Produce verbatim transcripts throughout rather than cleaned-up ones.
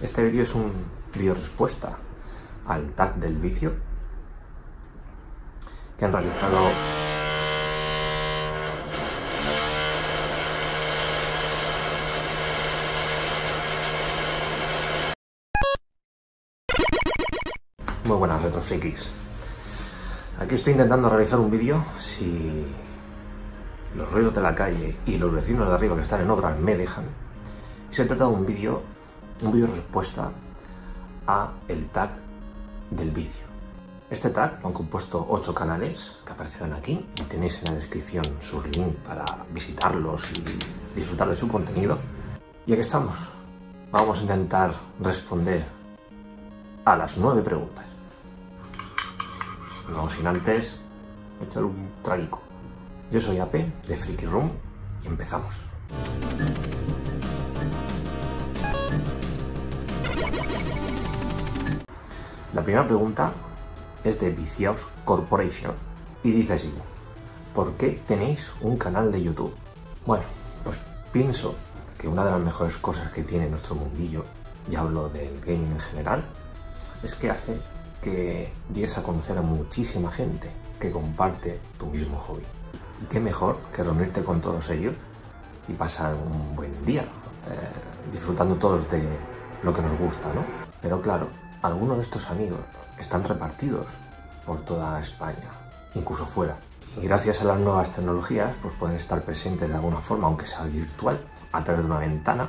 Este vídeo es un vídeo respuesta al tag del vicio que han realizado muy buenas retrofrikis. Aquí estoy intentando realizar un vídeo si los ruidos de la calle y los vecinos de arriba que están en obras me dejan. Se trata de un vídeo, un vídeo respuesta a el tag del vicio. Este tag lo han compuesto ocho canales que aparecen aquí. Tenéis en la descripción sus links para visitarlos y disfrutar de su contenido. Y aquí estamos. Vamos a intentar responder a las nueve preguntas. No sin antes echar un traguico. Yo soy Ape de Frikiroom y empezamos. La primera pregunta es de Viciaos Corporation y dice así: ¿por qué tenéis un canal de YouTube? Bueno, pues pienso que una de las mejores cosas que tiene nuestro mundillo, y hablo del gaming en general, es que hace que llegues a conocer a muchísima gente que comparte tu mismo hobby. Y qué mejor que reunirte con todos ellos y pasar un buen día, eh, disfrutando todos de lo que nos gusta, ¿no? Pero claro, algunos de estos amigos están repartidos por toda España, incluso fuera. Y gracias a las nuevas tecnologías, pues pueden estar presentes de alguna forma, aunque sea virtual, a través de una ventana,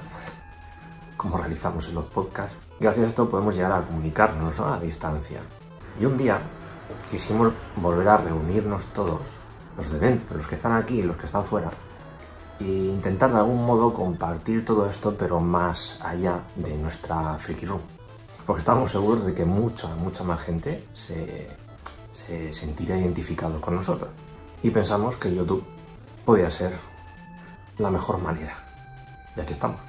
como realizamos en los podcasts. Gracias a esto podemos llegar a comunicarnos a distancia. Y un día quisimos volver a reunirnos todos, los de dentro, los que están aquí y los que están fuera, e intentar de algún modo compartir todo esto, pero más allá de nuestra Frikiroom. Porque estamos seguros de que mucha, mucha más gente se, se sentirá identificado con nosotros. Y pensamos que YouTube podía ser la mejor manera. Y aquí estamos.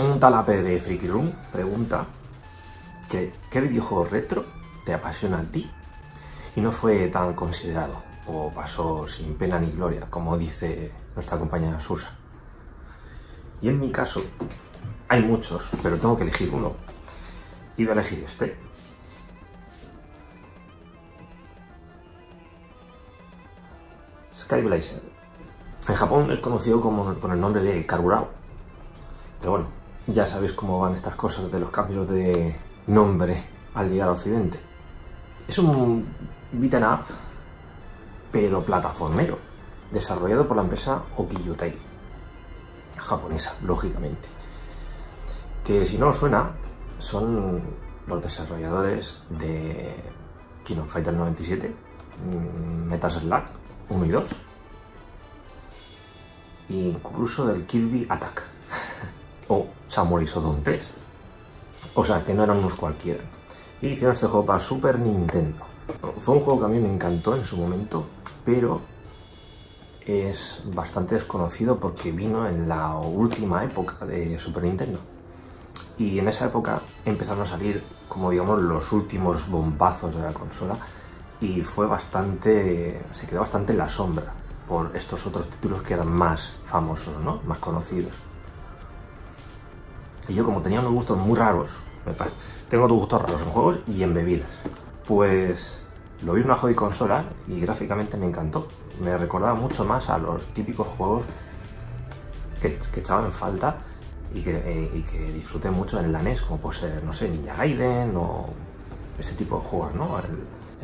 Un tal Ape de Frikiroom pregunta que ¿qué videojuego retro te apasiona a ti y no fue tan considerado o pasó sin pena ni gloria, como dice nuestra compañera Susa? Y en mi caso, hay muchos, pero tengo que elegir uno. Y voy a elegir este. Skyblazer. En Japón es conocido como, con el nombre de Karurao. Pero bueno, ya sabéis cómo van estas cosas de los cambios de nombre al llegar a Occidente. Es un beat'em up, pero plataformero, desarrollado por la empresa Okiotai, japonesa, lógicamente. Que si no os suena, son los desarrolladores de King of Fighters noventa y siete, Metal Slug uno y dos, e incluso del Kirby Attack o Samurai Shodown tres. O sea, que no eran unos cualquiera. Y hicieron este juego para Super Nintendo. Fue un juego que a mí me encantó en su momento, pero es bastante desconocido porque vino en la última época de Super Nintendo. Y en esa época empezaron a salir, como digamos, los últimos bombazos de la consola y fue bastante, se quedó bastante en la sombra por estos otros títulos que eran más famosos, ¿no? Más conocidos. Y yo, como tenía unos gustos muy raros, tengo otros gustos raros en juegos y en bebidas, pues lo vi en una hobby consola y gráficamente me encantó. Me recordaba mucho más a los típicos juegos que, que echaban en falta y que, y que disfruté mucho en la N E S, como puede ser, no sé, Ninja Gaiden o ese tipo de juegos, ¿no? El,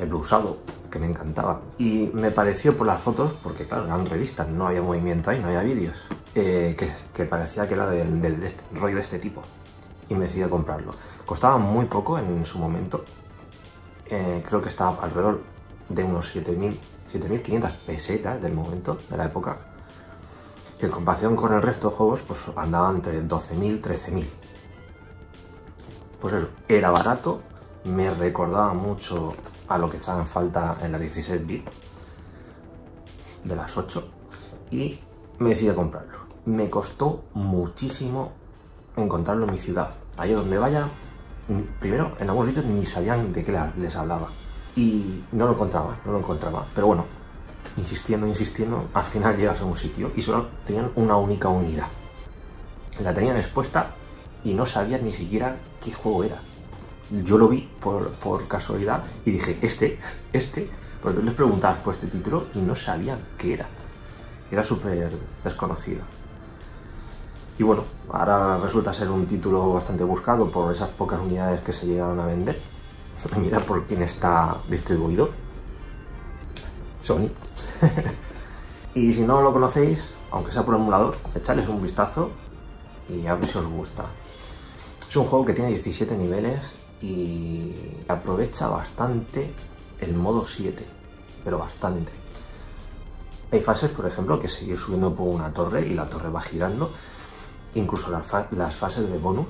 el Blue Shadow, que me encantaba. Y me pareció por las fotos, porque claro, eran revistas, no había movimiento ahí, no había vídeos, eh, que, que parecía que era del, del, del rollo de este tipo. Y me decidí a comprarlo. Costaba muy poco en su momento, eh, creo que estaba alrededor de unos siete mil quinientas pesetas del momento, de la época, que en comparación con el resto de juegos pues andaban entre doce mil, trece mil. Pues eso, era barato, me recordaba mucho a lo que echaban falta en la dieciséis bit de las ocho y me decidí a comprarlo. Me costó muchísimo encontrarlo en mi ciudad. Allá donde vaya, primero, en algunos sitios ni sabían de qué les hablaba y no lo encontraba, no lo encontraba, pero bueno, insistiendo, insistiendo, al final llegas a un sitio y solo tenían una única unidad. La tenían expuesta y no sabía ni siquiera qué juego era. Yo lo vi por, por casualidad y dije, este, este, porque les preguntabas por este título y no sabían qué era. Era súper desconocido. Y bueno, ahora resulta ser un título bastante buscado por esas pocas unidades que se llegaron a vender. Mira por quién está distribuido. Sony. Y si no lo conocéis, aunque sea por emulador, echadles un vistazo y a ver si os gusta. Es un juego que tiene diecisiete niveles y aprovecha bastante el modo siete, pero bastante. Hay fases, por ejemplo, que seguir subiendo por una torre y la torre va girando. Incluso las, fa las fases de bonus,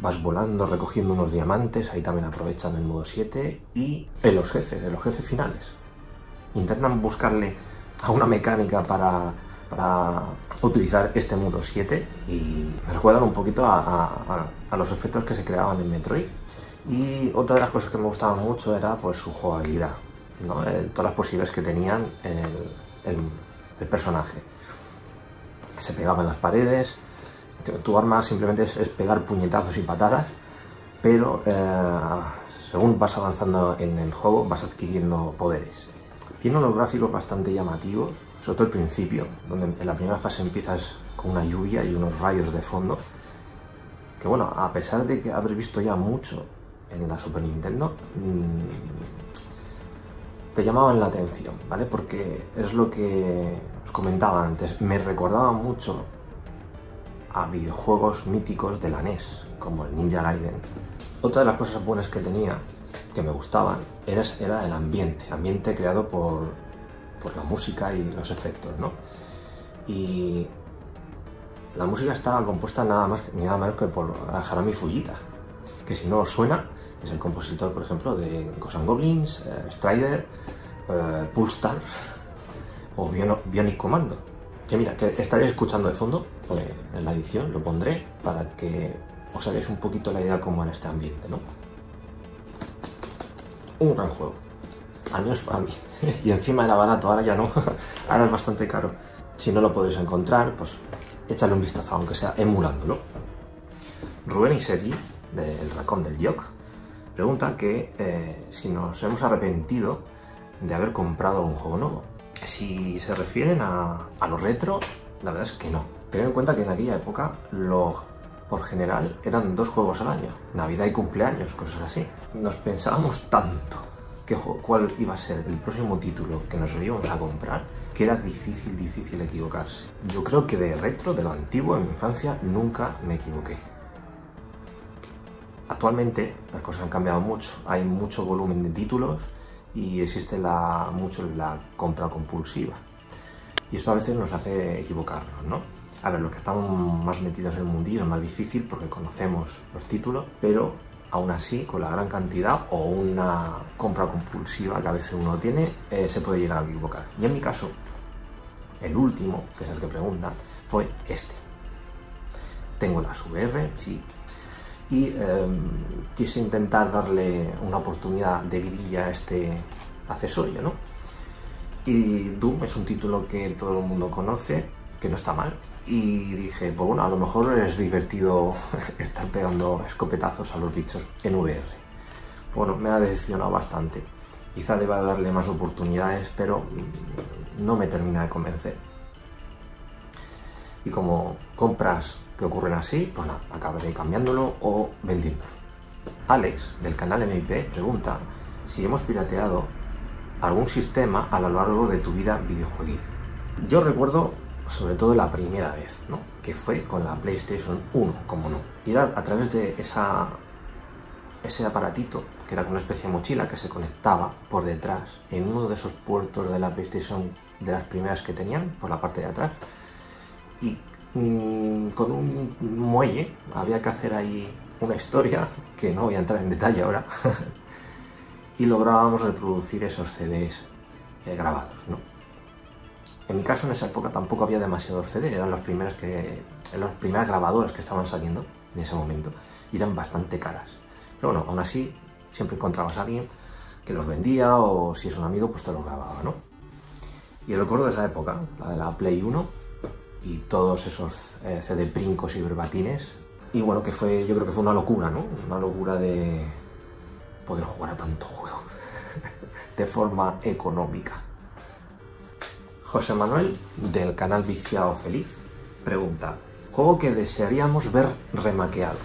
vas volando, recogiendo unos diamantes, ahí también aprovechan el modo siete. Y en los jefes, en los jefes finales, intentan buscarle a una mecánica para, para utilizar este modo siete y recuerdan un poquito a, a, a los efectos que se creaban en Metroid. Y otra de las cosas que me gustaba mucho era pues su jugabilidad, ¿no? Eh, todas las posibles que tenían el, el, el personaje. Se pegaba en las paredes. Tu arma simplemente es, es pegar puñetazos y patadas, pero eh, según vas avanzando en el juego vas adquiriendo poderes. Tiene unos gráficos bastante llamativos, sobre todo al principio, donde en la primera fase empiezas con una lluvia y unos rayos de fondo, que bueno, a pesar de que haber visto ya mucho en la Super Nintendo, mmm, te llamaban la atención, ¿vale? Porque es lo que os comentaba antes, me recordaba mucho a videojuegos míticos de la N E S, como el Ninja Gaiden. Otra de las cosas buenas que tenía, que me gustaban, era, era el ambiente, ambiente creado por, por la música y los efectos, ¿no? Y la música estaba compuesta nada más ni nada menos que por Harami Fujita, que si no os suena, es el compositor, por ejemplo, de Ghosts'n Goblins, eh, Strider, eh, Pulstar o Bionic Commando. Que mira, que estaréis escuchando de fondo, pues en la edición lo pondré para que os hagáis un poquito la idea cómo era este ambiente, ¿no? Un gran juego, al menos para mí. Y encima era barato, ahora ya no, ahora es bastante caro. Si no lo podéis encontrar, pues échale un vistazo, aunque sea emulándolo. Rubén y Sergi, del Racón del Yoc, preguntan que eh, si nos hemos arrepentido de haber comprado un juego nuevo. Si se refieren a, a lo retro, la verdad es que no. Tened en cuenta que en aquella época, lo, por general, eran dos juegos al año. Navidad y cumpleaños, cosas así. Nos pensábamos tanto que, cuál iba a ser el próximo título que nos íbamos a comprar, que era difícil, difícil equivocarse. Yo creo que de retro, de lo antiguo, en mi infancia, nunca me equivoqué. Actualmente, las cosas han cambiado mucho. Hay mucho volumen de títulos y existe la, mucho la compra compulsiva. Y esto a veces nos hace equivocarnos, ¿no? A ver, los que estamos más metidos en el mundillo es más difícil porque conocemos los títulos, pero aún así, con la gran cantidad o una compra compulsiva que a veces uno tiene, eh, se puede llegar a equivocar. Y en mi caso, el último, que es el que preguntan, fue este. Tengo las V R, sí. Y eh, quise intentar darle una oportunidad de vidilla a este accesorio, ¿no? Y Doom es un título que todo el mundo conoce, que no está mal. Y dije, pues bueno, a lo mejor es divertido estar pegando escopetazos a los bichos en V R. Bueno, me ha decepcionado bastante. Quizá deba darle más oportunidades, pero no me termina de convencer. Y como compras que ocurren así, pues nada, acabaré cambiándolo o vendiéndolo. Alex, del canal M I P, pregunta si hemos pirateado algún sistema a lo largo de tu vida videojueguil. Yo recuerdo sobre todo la primera vez, ¿no? Que fue con la PlayStation uno, como no. Y era a través de esa, ese aparatito, que era una especie de mochila que se conectaba por detrás en uno de esos puertos de la PlayStation, de las primeras que tenían, por la parte de atrás. Y con un muelle había que hacer ahí una historia que no voy a entrar en detalle ahora y lográbamos reproducir esos C Ds eh, grabados, ¿no? En mi caso en esa época tampoco había demasiados C Ds, eran los primeros que los primeros grabadores que estaban saliendo en ese momento y eran bastante caras, pero bueno, aún así siempre encontrabas a alguien que los vendía o si es un amigo pues te los grababa, ¿no? Y recuerdo de esa época, la de la Play uno y todos esos eh, C D princos y verbatines Y bueno, que fue, yo creo que fue una locura, ¿no? Una locura de poder jugar a tanto juego de forma económica. José Manuel, del canal Viciao Feliz, pregunta: ¿juego que desearíamos ver remakeado?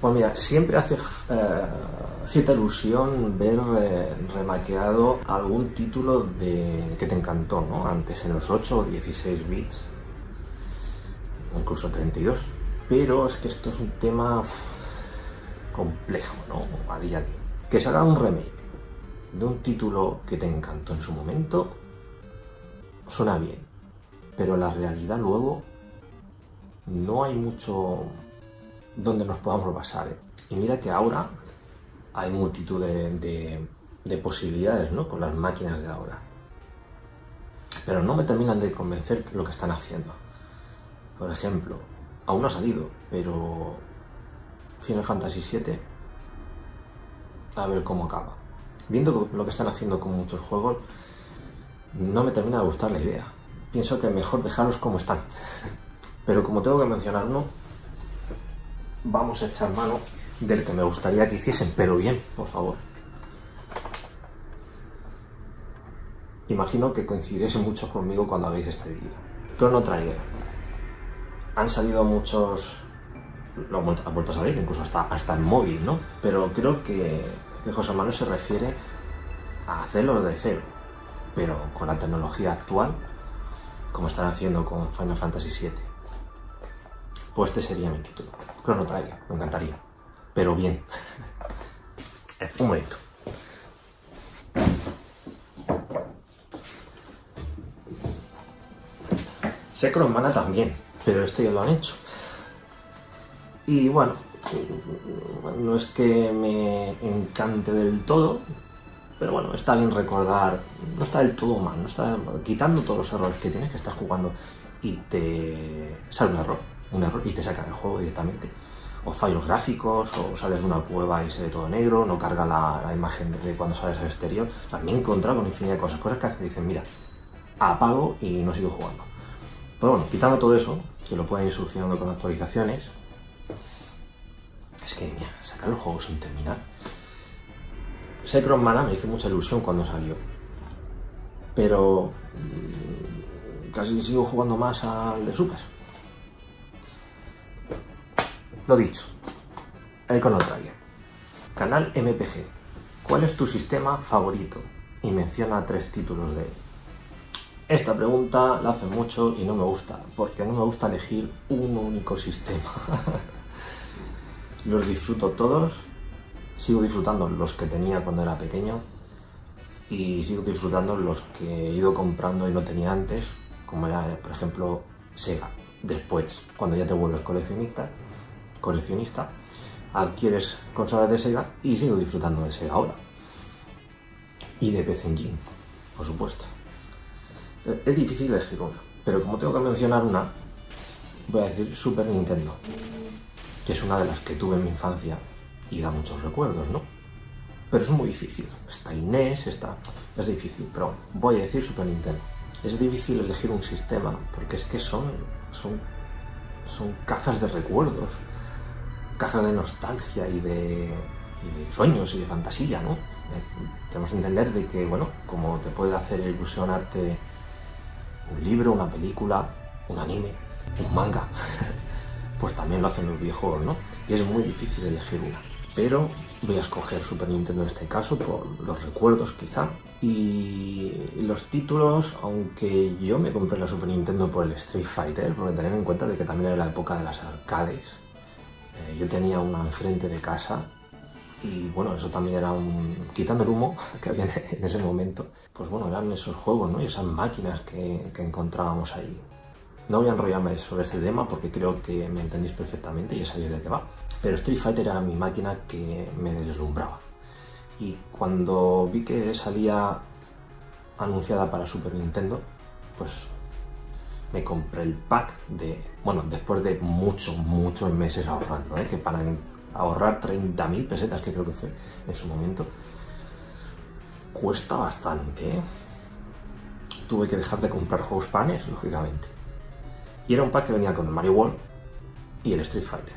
Pues mira, siempre hace eh, cierta ilusión ver eh, remakeado algún título de que te encantó, ¿no? Antes en los ocho o dieciséis bits, incluso treinta y dos. Pero es que esto es un tema uf, complejo, ¿no? A día a día. Que se haga un remake de un título que te encantó en su momento suena bien, pero la realidad luego no hay mucho donde nos podamos basar, ¿eh? Y mira que ahora hay multitud de, de, de posibilidades, ¿no? Con las máquinas de ahora. Pero no me terminan de convencer lo que están haciendo. Por ejemplo, aún no ha salido, pero Final Fantasy siete, a ver cómo acaba. Viendo lo que están haciendo con muchos juegos, no me termina de gustar la idea. Pienso que mejor dejarlos como están. Pero como tengo que mencionarlo, vamos a echar mano del que me gustaría que hiciesen, pero bien, por favor. Imagino que coincidiréis muchos conmigo cuando hagáis este vídeo. Chrono Trigger. Han salido muchos, lo han vuelto a salir, incluso hasta, hasta el móvil, ¿no? Pero creo que, que José Manuel se refiere a hacerlo de cero, pero con la tecnología actual, como están haciendo con Final Fantasy siete. Pues este sería mi título. Chrono Trigger, me encantaría, pero bien. Un momento. Secret of Mana también. Pero este ya lo han hecho. Y bueno, no es que me encante del todo, pero bueno, está bien recordar. No está del todo mal, no está quitando todos los errores que tienes, que estás jugando y te sale un error, un error y te sacan el juego directamente. O fallos gráficos, o sales de una cueva y se ve todo negro, no carga la, la imagen de cuando sales al exterior. O sea, me he encontrado con infinidad de cosas, cosas que hacen, dicen, mira, apago y no sigo jugando. Pero bueno, quitando todo eso, que lo pueden ir solucionando con actualizaciones, es que, mira, sacar los juegos sin terminar. Secret of Mana me hizo mucha ilusión cuando salió, pero casi sigo jugando más al de Super. Lo dicho, el Chrono Trigger. Canal M P G, ¿cuál es tu sistema favorito? Y menciona tres títulos de él. Esta pregunta la hacen mucho y no me gusta, porque no me gusta elegir un único sistema. Los disfruto todos, sigo disfrutando los que tenía cuando era pequeño y sigo disfrutando los que he ido comprando y no tenía antes, como era, por ejemplo, SEGA. Después, cuando ya te vuelves coleccionista, coleccionista adquieres consolas de SEGA y sigo disfrutando de SEGA ahora. Y de P C Engine, por supuesto. Es difícil elegir una, pero como tengo que mencionar una, voy a decir Super Nintendo, que es una de las que tuve en mi infancia y da muchos recuerdos, ¿no? Pero es muy difícil, está Inés, está... es difícil, pero voy a decir Super Nintendo. Es difícil elegir un sistema, porque es que son, son, son cajas de recuerdos, cajas de nostalgia y de, y de sueños y de fantasía, ¿no? Tenemos que entender de que, bueno, como te puede hacer ilusionarte un libro, una película, un anime, un manga, pues también lo hacen los videojuegos, ¿no? Y es muy difícil elegir una. Pero voy a escoger Super Nintendo en este caso por los recuerdos, quizá. Y los títulos, aunque yo me compré la Super Nintendo por el Street Fighter, porque tener en cuenta de que también era la época de las arcades. Eh, yo tenía una enfrente de casa y bueno, eso también era un... quitando el humo que había en ese momento, pues bueno, eran esos juegos, ¿no? Y esas máquinas que, que encontrábamos ahí. No voy a enrollarme sobre este tema porque creo que me entendéis perfectamente y ya sabéis de qué va. Pero Street Fighter era mi máquina que me deslumbraba. Y cuando vi que salía anunciada para Super Nintendo, pues me compré el pack de... bueno, después de muchos, muchos meses ahorrando, ¿eh? Que para... ahorrar treinta mil pesetas, que creo que fue en su momento, cuesta bastante, ¿eh? Tuve que dejar de comprar juegos panes, lógicamente. Y era un pack que venía con el Mario World y el Street Fighter.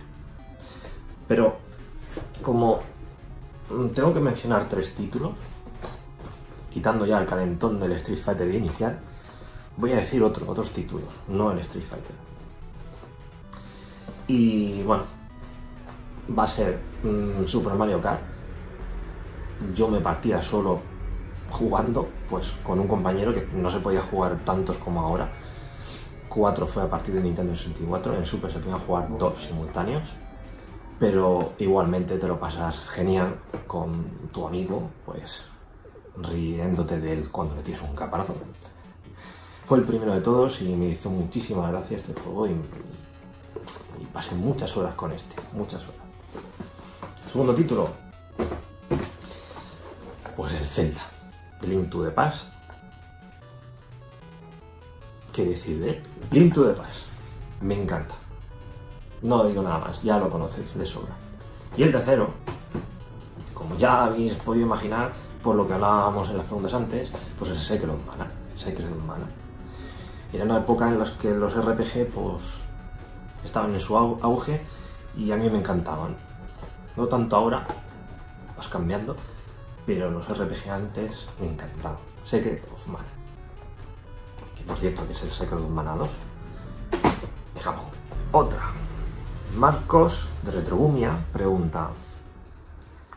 Pero como tengo que mencionar tres títulos, quitando ya el calentón del Street Fighter inicial, voy a decir otro, otros títulos, no el Street Fighter. Y bueno, va a ser mmm, Super Mario Kart. Yo me partía solo jugando, pues con un compañero que no se podía jugar tantos como ahora. Cuatro fue a partir de Nintendo sesenta y cuatro, en Super se podían jugar dos simultáneos. Pero igualmente te lo pasas genial con tu amigo, pues riéndote de él cuando le tienes un caparazo. Fue el primero de todos y me hizo muchísimas gracias este juego y, y pasé muchas horas con este, muchas horas. Segundo título, pues el Zelda, Link to the Past. ¿Qué decir de él? Link to the Past, me encanta. No digo nada más, ya lo conocéis, le sobra. Y el tercero, como ya habéis podido imaginar, por lo que hablábamos en las preguntas antes, pues es Secret of Mana. Secret of Mana. Era una época en la que los R P G pues estaban en su auge y a mí me encantaban. No tanto ahora, vas cambiando, pero los R P G antes me encantaban. Secret of Mana. Que por cierto que es el Secret of Mana dos. De Japón. Otra. Marcos, de RetroGumia, pregunta: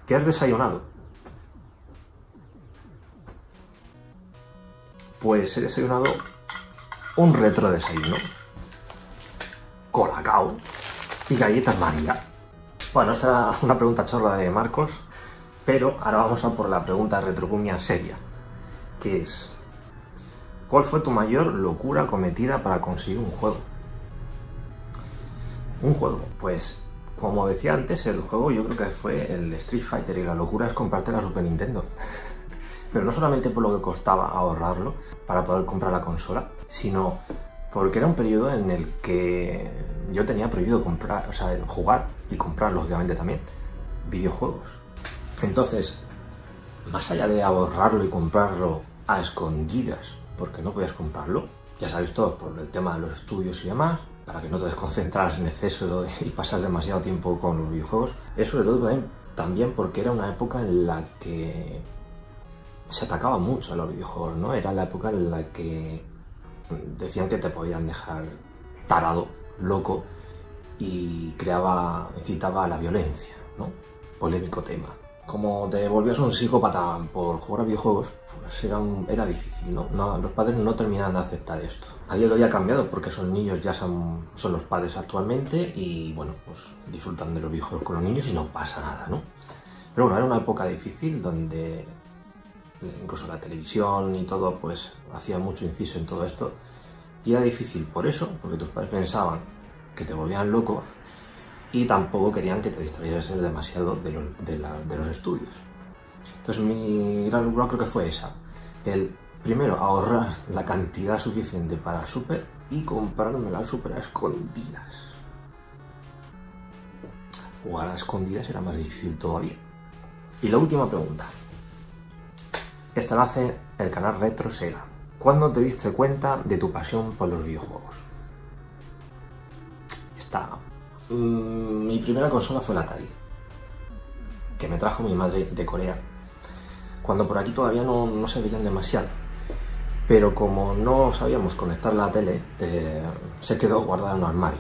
¿qué has desayunado? Pues he desayunado un retro desayuno, colacao y galletas María. Bueno, esta es una pregunta chorra de Marcos, pero ahora vamos a por la pregunta de RetroGumia seria, que es: ¿cuál fue tu mayor locura cometida para conseguir un juego? Un juego, pues como decía antes, el juego yo creo que fue el Street Fighter y la locura es comprarte la Super Nintendo. Pero no solamente por lo que costaba ahorrarlo para poder comprar la consola, sino porque era un periodo en el que yo tenía prohibido comprar, o sea, jugar y comprar, lógicamente también, videojuegos. Entonces, más allá de ahorrarlo y comprarlo a escondidas, porque no podías comprarlo, ya sabéis todos por el tema de los estudios y demás, para que no te desconcentraras en exceso y pasar demasiado tiempo con los videojuegos. Eso sobre todo también porque era una época en la que se atacaba mucho a los videojuegos, ¿no? Era la época en la que decían que te podían dejar tarado, loco, y creaba, incitaba a la violencia, ¿no? Polémico tema. Como te volvías un psicópata por jugar a videojuegos, pues era, un, era difícil, ¿no? ¿no? Los padres no terminaban de aceptar esto. A día de hoy ha cambiado porque son niños, ya son, son los padres actualmente y, bueno, pues disfrutan de los videojuegos con los niños y no pasa nada, ¿no? Pero bueno, era una época difícil donde incluso la televisión y todo, pues hacía mucho inciso en todo esto y era difícil por eso, porque tus padres pensaban que te volvían loco y tampoco querían que te distrayeras demasiado de, lo, de, la, de los estudios. Entonces mi gran locura creo que fue esa. El primero, ahorrar la cantidad suficiente para Super y comprarme la Super a escondidas. Jugar a escondidas era más difícil todavía. Y la última pregunta. Esta la hace el canal Retro SEGA. ¿Cuándo te diste cuenta de tu pasión por los videojuegos? Esta... Mi primera consola fue la Atari, que me trajo mi madre de Corea, cuando por aquí todavía no, no se veían demasiado, pero como no sabíamos conectar la tele, eh, se quedó guardada en un armario.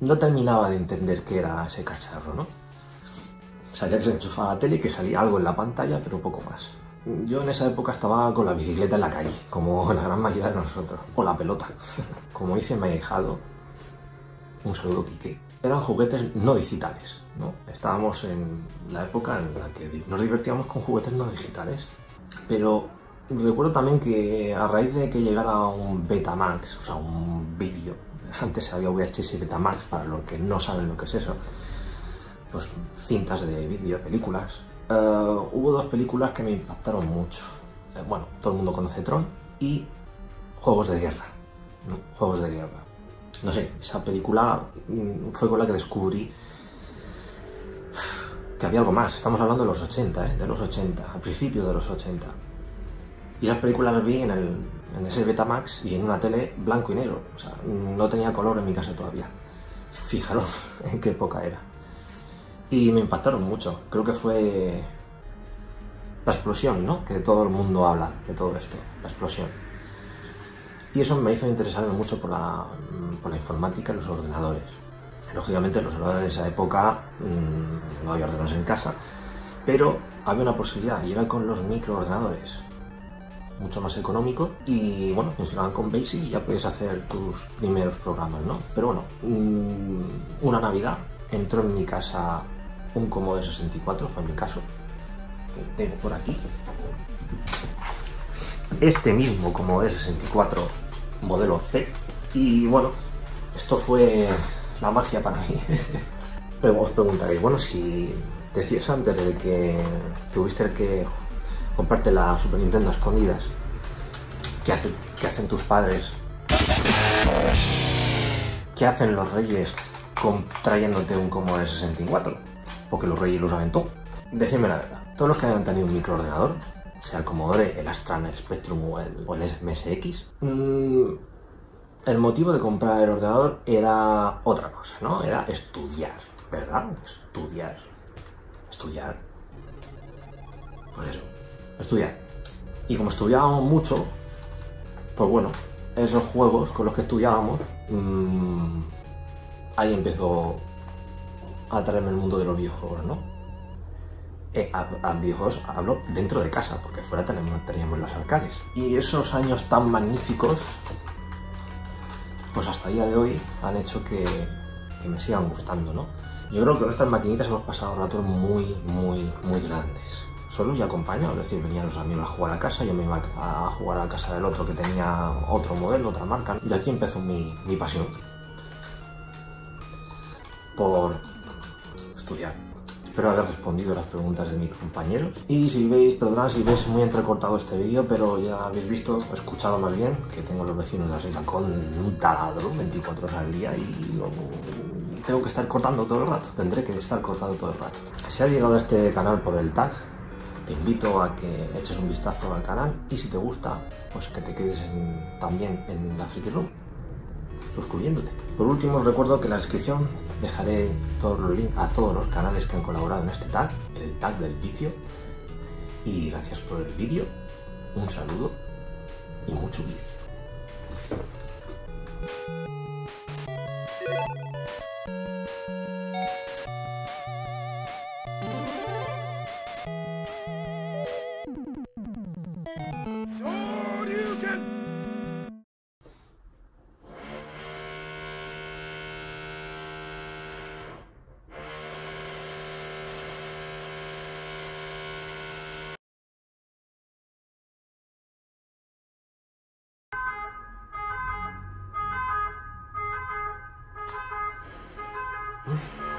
No terminaba de entender qué era ese cacharro, ¿no? Sabía que se enchufaba la tele y que salía algo en la pantalla, pero poco más. Yo en esa época estaba con la bicicleta en la calle, como la gran mayoría de nosotros, o la pelota. Como dice mi ahijado, un saludo, Quique. Eran juguetes no digitales, ¿no? Estábamos en la época en la que nos divertíamos con juguetes no digitales. Pero recuerdo también que a raíz de que llegara un Betamax, o sea, un vídeo, antes había V H S y Betamax, para los que no saben lo que es eso, pues cintas de vídeo, películas. Uh, hubo dos películas que me impactaron mucho. Eh, bueno, todo el mundo conoce Tron y Juegos de Guerra, ¿no? Juegos de Guerra. No sé, esa película fue con la que descubrí que había algo más. Estamos hablando de los ochenta, ¿eh? De los ochenta, al principio de los ochenta. Y esas películas las vi en, el, en ese Betamax y en una tele blanco y negro. O sea, no tenía color en mi casa todavía. Fijaros en qué época era. y me impactaron mucho. Creo que fue la explosión, ¿no? Que todo el mundo habla de todo esto, la explosión. Y eso me hizo interesarme mucho por la, por la informática y los ordenadores. Lógicamente los ordenadores de esa época mmm, no había ordenadores en casa, pero había una posibilidad y era con los microordenadores, mucho más económico, y bueno, funcionaban con BASIC y ya podías hacer tus primeros programas, ¿no? Pero bueno, mmm, una Navidad entró en mi casa un Commodore sesenta y cuatro, fue mi caso, tengo por aquí. Este mismo Commodore sesenta y cuatro modelo C, y bueno, esto fue la magia para mí. Pero os preguntaréis, bueno, si decías antes de que tuviste que comprarte la Super Nintendo a escondidas, ¿qué hace, qué hacen tus padres? ¿Qué hacen los reyes con, trayéndote un Commodore sesenta y cuatro? Porque los reyes lo saben todo. Decidme la verdad, todos los que hayan tenido un microordenador, sea el Commodore, el Astran, el Spectrum o el, o el M S X, mmm, el motivo de comprar el ordenador era otra cosa, ¿no? Era estudiar, ¿verdad? Estudiar. Estudiar. Pues eso, estudiar. Y como estudiábamos mucho, pues bueno, esos juegos con los que estudiábamos, mmm, ahí empezó a traerme el mundo de los videojuegos, ¿no? Eh, a, a videojuegos hablo dentro de casa, porque fuera teníamos, teníamos las arcades. Y esos años tan magníficos, pues hasta el día de hoy han hecho que, que me sigan gustando, ¿no? Yo creo que con estas maquinitas hemos pasado ratos muy, muy, muy grandes. Solo y acompañado, es decir, venían los amigos a jugar a casa, yo me iba a jugar a casa del otro que tenía otro modelo, otra marca, y aquí empezó mi, mi pasión por estudiar. Espero haber respondido a las preguntas de mis compañeros. Y si veis, perdonad si veis muy entrecortado este vídeo, pero ya habéis visto, escuchado más bien, que tengo a los vecinos de arriba con un taladro veinticuatro horas al día y lo, tengo que estar cortando todo el rato. Tendré que estar cortando todo el rato. Si has llegado a este canal por el tag, te invito a que eches un vistazo al canal y si te gusta, pues que te quedes en, también en la Frikiroom, suscribiéndote. Por último, os recuerdo que en la descripción dejaré todos los links a todos los canales que han colaborado en este tag, el tag del vicio. Y gracias por el vídeo, un saludo y mucho vicio. Mm-hmm.